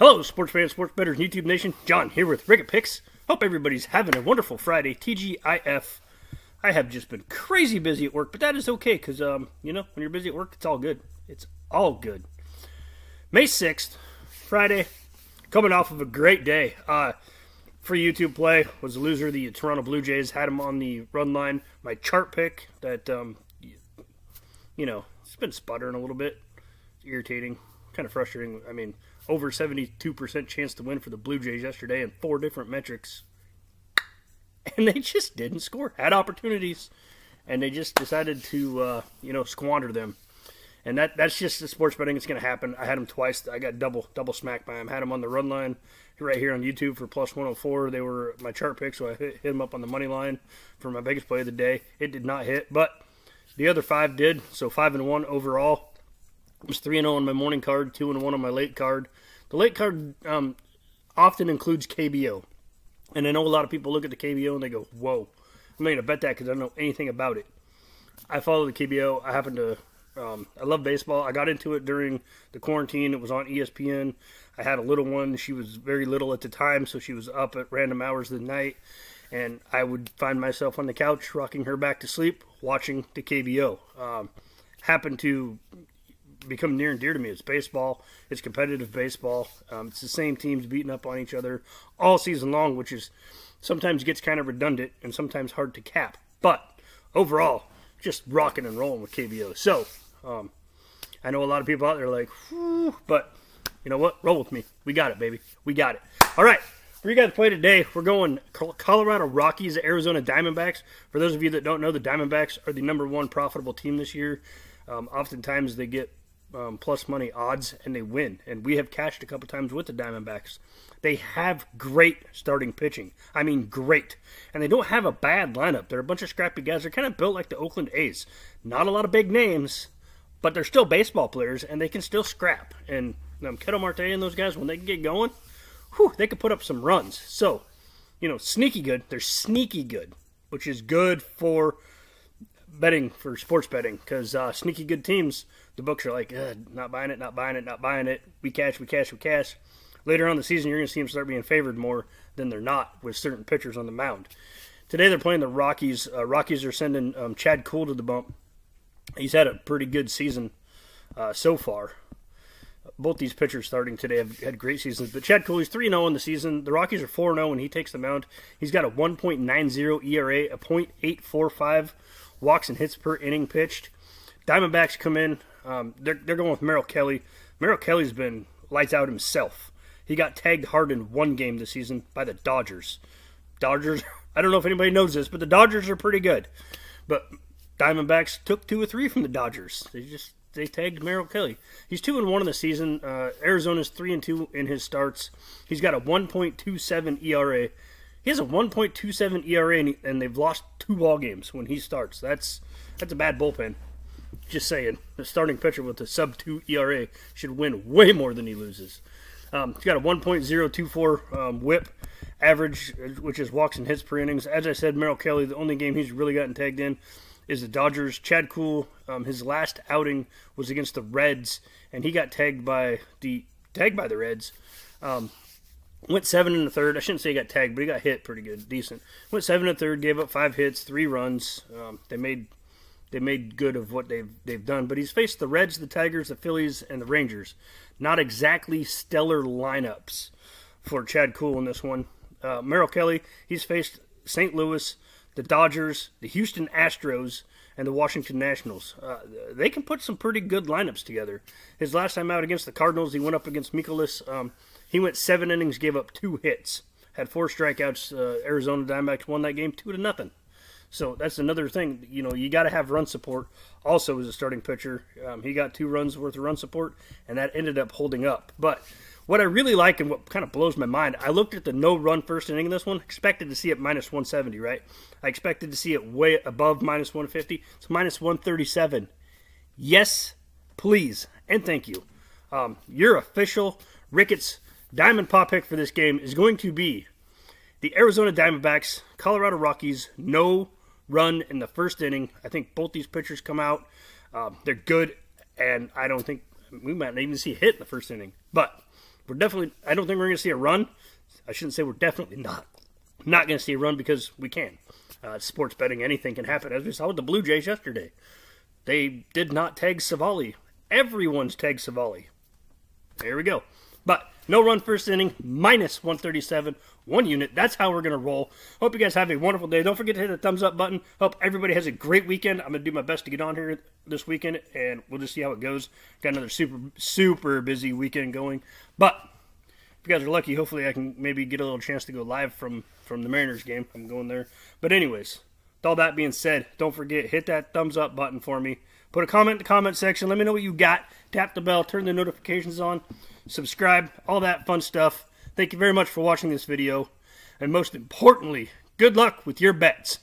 Hello, sports fans, sports bettors, and YouTube Nation. John here with Rickett Picks. Hope everybody's having a wonderful Friday. TGIF. I have just been crazy busy at work, but that is okay because, you know, when you're busy at work, it's all good. It's all good. May 6th, Friday, coming off of a great day. Free YouTube play was a loser. The Toronto Blue Jays had him on the run line. My chart pick that, you know, it's been sputtering a little bit. It's irritating, kind of frustrating. I mean, over 72% chance to win for the Blue Jays yesterday in 4 different metrics. And they just didn't score. Had opportunities, and they just decided to, you know, squander them. And that's just the sports betting that's going to happen. I had them twice. I got double smacked by them. Had them on the run line right here on YouTube for plus 104. They were my chart pick, so I hit them up on the money line for my biggest play of the day. It did not hit, but the other 5 did, so 5-1 overall. It was 3-0 on my morning card, 2-1 on my late card. The late card often includes KBO. And I know a lot of people look at the KBO and they go, whoa, I'm not going to bet that because I don't know anything about it. I follow the KBO. I happen to, I love baseball. I got into it during the quarantine. It was on ESPN. I had a little one. She was very little at the time, so she was up at random hours of the night. And I would find myself on the couch, rocking her back to sleep, watching the KBO. Happened to become near and dear to me. It's baseball. It's competitive baseball. It's the same teams beating up on each other all season long, which is sometimes gets kind of redundant and sometimes hard to cap. But overall, just rocking and rolling with KBO. So I know a lot of people out there are like, whew, but you know what? Roll with me. We got it, baby. We got it. All right. For you guys to play today, we're going Colorado Rockies, Arizona Diamondbacks. For those of you that don't know, the Diamondbacks are the #1 profitable team this year. Oftentimes they get plus money odds, and they win. And we have cashed a couple times with the Diamondbacks. They have great starting pitching. I mean, great. And they don't have a bad lineup. They're a bunch of scrappy guys. They're kind of built like the Oakland A's. Not a lot of big names, but they're still baseball players, and they can still scrap. And Ketel Marte and those guys, when they can get going, whew, they could put up some runs. So, you know, sneaky good. They're sneaky good, which is good for betting, for sports betting, because sneaky good teams, the books are like, not buying it, not buying it, not buying it. We cash, we cash, we cash. Later on in the season, you're going to see them start being favored more than they're not with certain pitchers on the mound. Today, they're playing the Rockies. Rockies are sending Chad Kuhl to the bump. He's had a pretty good season so far. Both these pitchers starting today have had great seasons. But Chad Kuhl, he's 3-0 in the season. The Rockies are 4-0 when he takes the mound. He's got a 1.90 ERA, a .845 walks and hits per inning pitched. Diamondbacks come in. They're going with Merrill Kelly. Merrill Kelly's been lights out himself. He got tagged hard in 1 game this season by the Dodgers. Dodgers, I don't know if anybody knows this, but the Dodgers are pretty good. But Diamondbacks took 2 or 3 from the Dodgers. They tagged Merrill Kelly. He's 2-1 in the season. Arizona's 3-2 in his starts. He's got a 1.27 ERA. He has a 1.27 ERA, and they've lost 2 ball games when he starts. That's a bad bullpen. Just saying, the starting pitcher with a sub-2 ERA should win way more than he loses. He's got a 1.024 whip average, which is walks and hits per innings. As I said, Merrill Kelly, the only game he's really gotten tagged in is the Dodgers. Chad Kuhl, his last outing was against the Reds, and he got tagged by the Reds. Went 7 1/3. I shouldn't say he got tagged, but he got hit pretty good, decent. Went 7 1/3, gave up 5 hits, 3 runs. They made good of what they've done. But he's faced the Reds, the Tigers, the Phillies, and the Rangers. Not exactly stellar lineups for Chad Kuhl in this one. Merrill Kelly, he's faced St. Louis, the Dodgers, the Houston Astros, and the Washington Nationals. They can put some pretty good lineups together. His last time out against the Cardinals, he went up against Mikolas. He went 7 innings, gave up 2 hits. Had 4 strikeouts. Arizona Diamondbacks won that game 2-0. So that's another thing, you know, you got to have run support also as a starting pitcher. He got 2 runs worth of run support, and that ended up holding up. But what I really like and what kind of blows my mind, I looked at the no-run first inning in this one, expected to see it -170, right? I expected to see it way above -150. It's -137. Yes, please, and thank you. Your official Ricketts Diamond Pop pick for this game is going to be the Arizona Diamondbacks, Colorado Rockies, no run in the first inning. I think both these pitchers come out. They're good, and I don't think we might not even see a hit in the first inning. But We're definitely, I don't think we're going to see a run. I shouldn't say we're definitely not going to see a run, because we can. Sports betting, anything can happen. As we saw with the Blue Jays yesterday, they did not tag Savali. Everyone's tagged Savali. There we go. But no run first inning, minus 137, one unit. That's how we're going to roll. Hope you guys have a wonderful day. Don't forget to hit the thumbs up button. Hope everybody has a great weekend. I'm going to do my best to get on here this weekend, and we'll just see how it goes. Got another super busy weekend going. But if you guys are lucky, hopefully I can maybe get a little chance to go live from the Mariners game. I'm going there. But anyways, with all that being said, don't forget, hit that thumbs up button for me. Put a comment in the comment section. Let me know what you got. Tap the bell. Turn the notifications on. Subscribe. All that fun stuff. Thank you very much for watching this video. And most importantly, good luck with your bets.